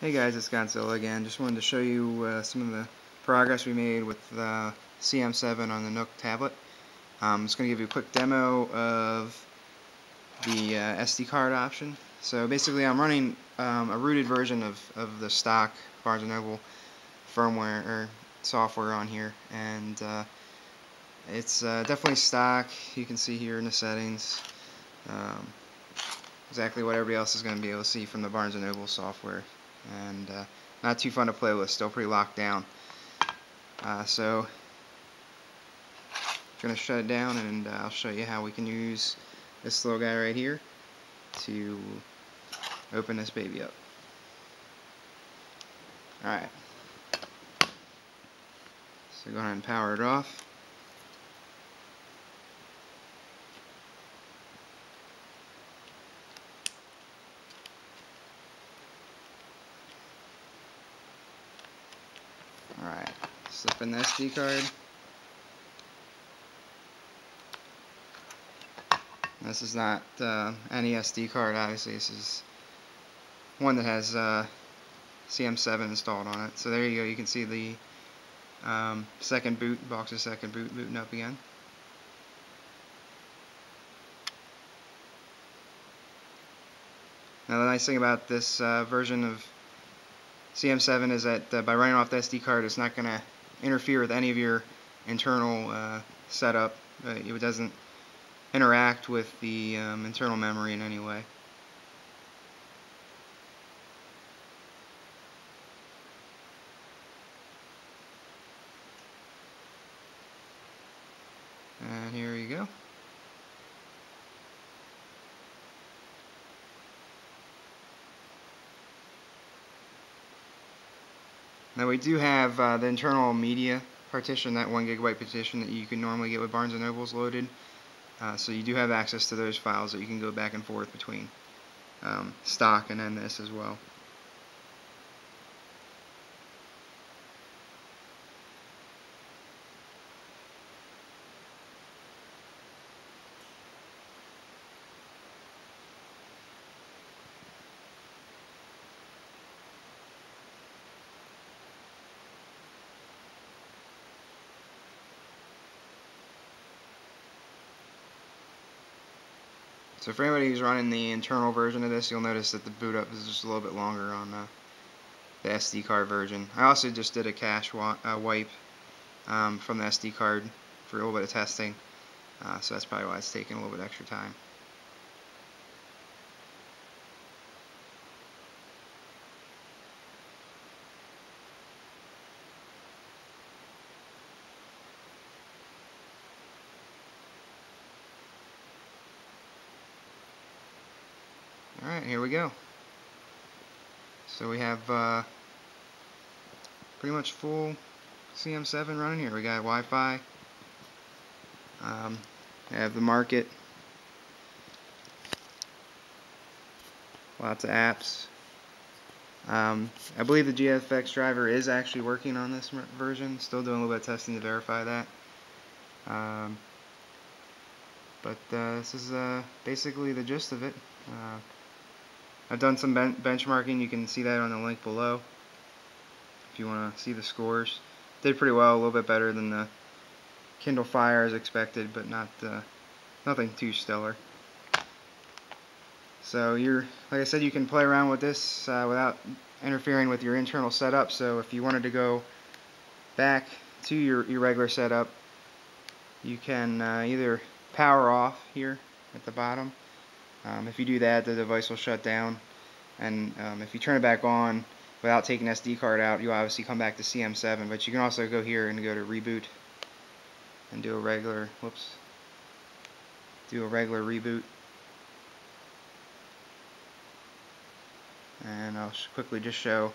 Hey guys, it's Godzilla again. Just wanted to show you some of the progress we made with CM7 on the Nook Tablet. I'm just going to give you a quick demo of the SD card option. So basically I'm running a rooted version of the stock Barnes & Noble firmware or software on here, and it's definitely stock. You can see here in the settings exactly what everybody else is going to be able to see from the Barnes & Noble software. And not too fun to play with, still pretty locked down. So I'm going to shut it down, and I'll show you how we can use this little guy right here to open this baby up. Alright, so go ahead and power it off. Alright, slip in the SD card. This is not any SD card, obviously. This is one that has CM7 installed on it. So there you go, you can see the box's second boot booting up again. Now the nice thing about this version of CM7 is that by running off the SD card, it's not going to interfere with any of your internal setup. It doesn't interact with the internal memory in any way. And here you go. Now we do have the internal media partition, that 1 GB partition that you can normally get with Barnes & Noble's loaded. So you do have access to those files that you can go back and forth between stock and then this as well. So for anybody who's running the internal version of this, you'll notice that the boot up is just a little bit longer on the SD card version. I also just did a cache wipe from the SD card for a little bit of testing, so that's probably why it's taking a little bit extra time. Alright, here we go. So we have pretty much full CM7 running here. We got Wi-Fi, we have the market, lots of apps. I believe the GFX driver is actually working on this version, still doing a little bit of testing to verify that. But this is basically the gist of it. I've done some benchmarking. You can see that on the link below if you want to see the scores. Did pretty well, a little bit better than the Kindle Fire as expected, but not nothing too stellar. So like I said, you can play around with this without interfering with your internal setup. So if you wanted to go back to your regular setup, you can either power off here at the bottom. If you do that, the device will shut down, and if you turn it back on without taking the SD card out, you'll obviously come back to CM7, but you can also go here and go to reboot and do a regular, regular reboot. And I'll quickly just show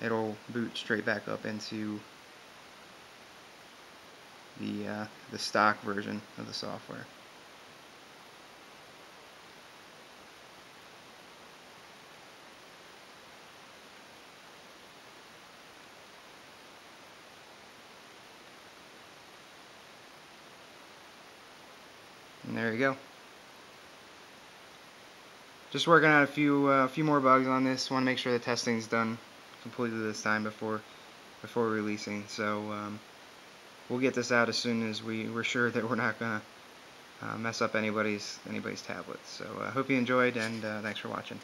it'll boot straight back up into the stock version of the software. And there you go. Just working on a few more bugs on this. Want to make sure the testing's done completely this time before releasing. So we'll get this out as soon as we're sure that we're not gonna mess up anybody's tablets. So I hope you enjoyed, and thanks for watching.